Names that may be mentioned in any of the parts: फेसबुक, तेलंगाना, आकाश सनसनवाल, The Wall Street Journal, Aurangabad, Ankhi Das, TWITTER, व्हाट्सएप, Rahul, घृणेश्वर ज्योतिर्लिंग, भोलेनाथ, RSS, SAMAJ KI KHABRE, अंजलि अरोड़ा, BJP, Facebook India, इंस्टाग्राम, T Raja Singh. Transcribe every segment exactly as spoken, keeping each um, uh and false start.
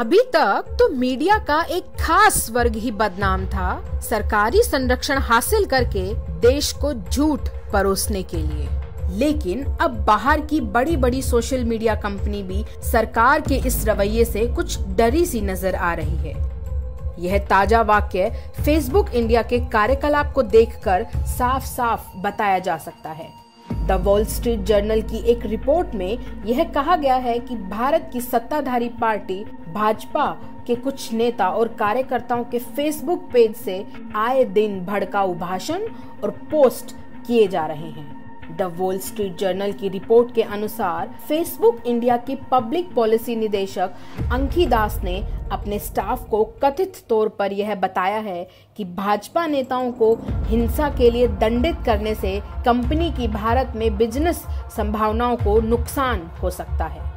अभी तक तो मीडिया का एक खास वर्ग ही बदनाम था सरकारी संरक्षण हासिल करके देश को झूठ परोसने के लिए। लेकिन अब बाहर की बड़ी बड़ी सोशल मीडिया कंपनी भी सरकार के इस रवैये से कुछ डरी सी नजर आ रही है। यह ताजा वाक्य फेसबुक इंडिया के कार्यकलाप को देखकर साफ साफ बताया जा सकता है। द वॉल स्ट्रीट जर्नल की एक रिपोर्ट में यह कहा गया है कि भारत की सत्ताधारी पार्टी भाजपा के कुछ नेता और कार्यकर्ताओं के फेसबुक पेज से आए दिन भड़काऊ भाषण और पोस्ट किए जा रहे हैं। द वॉल स्ट्रीट जर्नल की रिपोर्ट के अनुसार फेसबुक इंडिया की पब्लिक पॉलिसी निदेशक अंखी दास ने अपने स्टाफ को कथित तौर पर यह बताया है कि भाजपा नेताओं को हिंसा के लिए दंडित करने से कंपनी की भारत में बिजनेस संभावनाओं को नुकसान हो सकता है।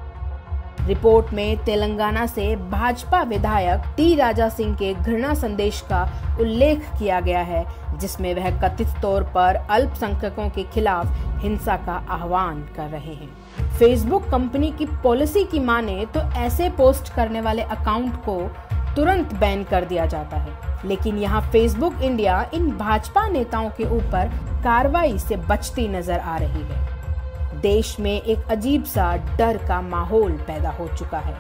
रिपोर्ट में तेलंगाना से भाजपा विधायक टी राजा सिंह के घृणा संदेश का उल्लेख किया गया है, जिसमें वह कथित तौर पर अल्पसंख्यकों के खिलाफ हिंसा का आह्वान कर रहे हैं। फेसबुक कंपनी की पॉलिसी की माने तो ऐसे पोस्ट करने वाले अकाउंट को तुरंत बैन कर दिया जाता है, लेकिन यहाँ फेसबुक इंडिया इन भाजपा नेताओं के ऊपर कार्रवाई से बचती नजर आ रही है। देश में एक अजीब सा डर का माहौल पैदा हो चुका है।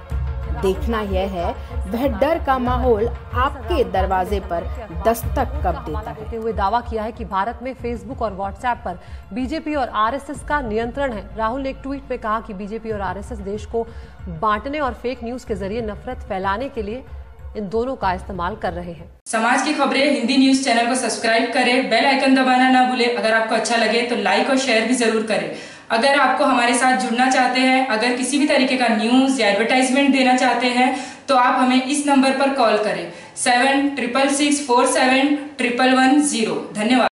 देखना यह है वह डर का माहौल आपके दरवाजे पर दस्तक कब देता है। देते हुए दावा किया है कि भारत में फेसबुक और व्हाट्सएप पर बीजेपी और आरएसएस का नियंत्रण है। राहुल ने एक ट्वीट में कहा कि बीजेपी और आरएसएस देश को बांटने और फेक न्यूज के जरिए नफरत फैलाने के लिए इन दोनों का इस्तेमाल कर रहे हैं। समाज की खबरें हिंदी न्यूज चैनल को सब्सक्राइब करें, बेल आइकन दबाना ना भूलें। अगर आपको अच्छा लगे तो लाइक और शेयर भी जरूर करें। अगर आपको हमारे साथ जुड़ना चाहते हैं, अगर किसी भी तरीके का न्यूज या एडवर्टाइजमेंट देना चाहते हैं तो आप हमें इस नंबर पर कॉल करें seven triple six four seven triple one zero. धन्यवाद।